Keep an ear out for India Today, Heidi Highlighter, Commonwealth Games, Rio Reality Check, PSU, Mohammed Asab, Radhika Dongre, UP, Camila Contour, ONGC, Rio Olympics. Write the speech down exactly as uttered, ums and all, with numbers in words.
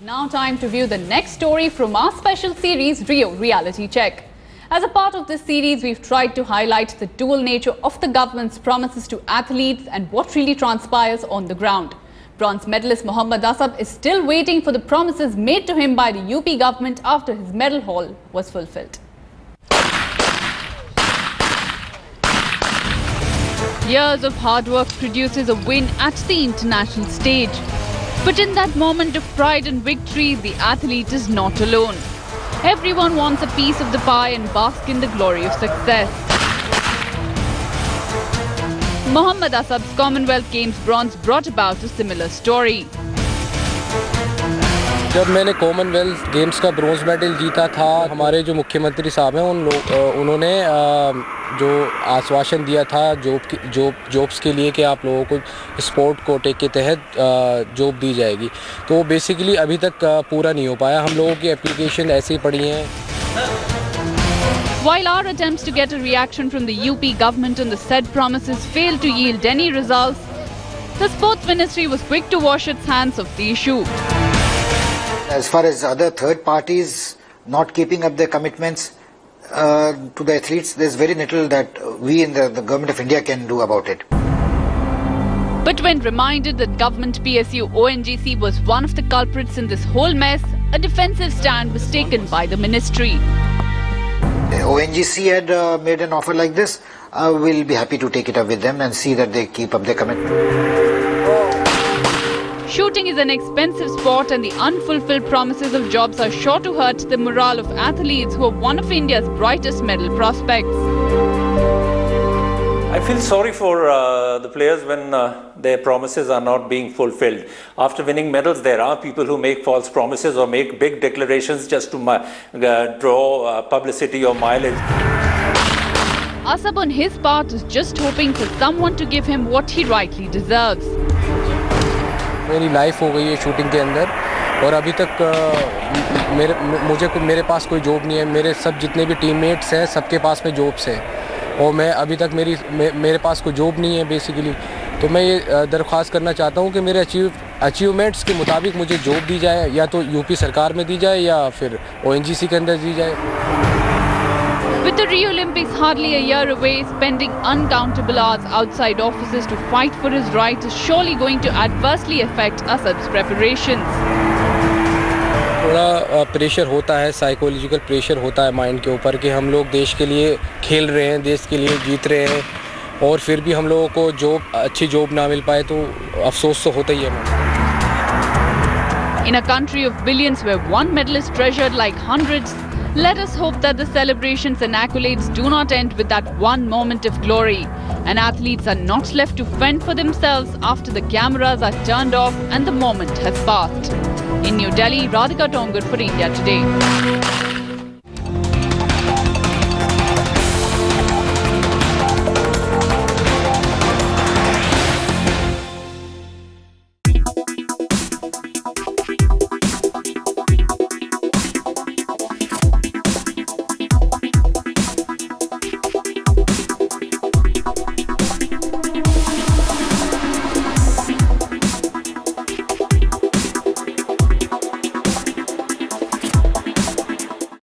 It's now time to view the next story from our special series, Rio Reality Check. As a part of this series, we've tried to highlight the dual nature of the government's promises to athletes and what really transpires on the ground. Bronze medalist Mohammed Asab is still waiting for the promises made to him by the U P government after his medal haul was fulfilled. Years of hard work produces a win at the international stage. But in that moment of pride and victory, the athlete is not alone. Everyone wants a piece of the pie and bask in the glory of success. Mohammed Asab's Commonwealth Games bronze brought about a similar story. जब मैंने Commonwealth Games का bronze medal जीता था, हमारे जो मुख्यमंत्री साहब हैं उन लोग उन्होंने जो आश्वासन दिया था जॉब जॉब जॉब्स के लिए कि आप लोगों को स्पोर्ट कोटे के तहत जॉब दी जाएगी, तो वो बेसिकली अभी तक पूरा नहीं हो पाया। हम लोगों की एप्लीकेशन ऐसे ही पड़ी हैं। While our attempts to get a reaction from the U P government on the said promises failed to yield any results, the sports ministry was quick to wash its hands of the issue. As far as other third parties not keeping up their commitments uh, to the athletes, there's very little that we in the, the government of India can do about it. But when reminded that government P S U O N G C was one of the culprits in this whole mess, a defensive stand was taken by the ministry. The O N G C had uh, made an offer like this. Uh, we'll be happy to take it up with them and see that they keep up their commitment. Shooting is an expensive sport and the unfulfilled promises of jobs are sure to hurt the morale of athletes who are one of India's brightest medal prospects. I feel sorry for uh, the players when uh, their promises are not being fulfilled. After winning medals, there are people who make false promises or make big declarations just to uh, draw uh, publicity or mileage. Asab on his part is just hoping for someone to give him what he rightly deserves. मेरी life हो गई है shooting के अंदर और अभी तक आ, मेरे मुझे मेरे पास कोई जॉब नहीं है। मेरे सब जितने भी टीममेट्स हैं सबके पास में जॉब्स हैं और मैं अभी तक मेरी मे, मेरे पास कोई जॉब नहीं है बेसिकली। तो मैं ये दरख्वास्त करना चाहता हूँ कि मेरे अचीव अचीवमेंट्स के मुताबिक मुझे जॉब दी जाए, या तो यूपी सरकार में दी जाए या फिर ओएनजीसी के अंदर दी जाए। With the Rio Olympics hardly a year away, spending uncountable hours outside offices to fight for his right is surely going to adversely affect Asab's preparations. थोड़ा प्रेशर होता है, साइकोलॉजिकल प्रेशर होता है माइंड के ऊपर कि हम लोग देश के लिए खेल रहे हैं, देश के लिए जीत रहे हैं और फिर भी हम लोगों को जॉब अच्छी जॉब ना मिल पाए तो अफसोस तो होता ही है। In a country of billions where one medal is treasured like hundreds, let us hope that the celebrations and accolades do not end with that one moment of glory, and athletes are not left to fend for themselves after the cameras are turned off and the moment has passed. In New Delhi, Radhika Dongre for India Today.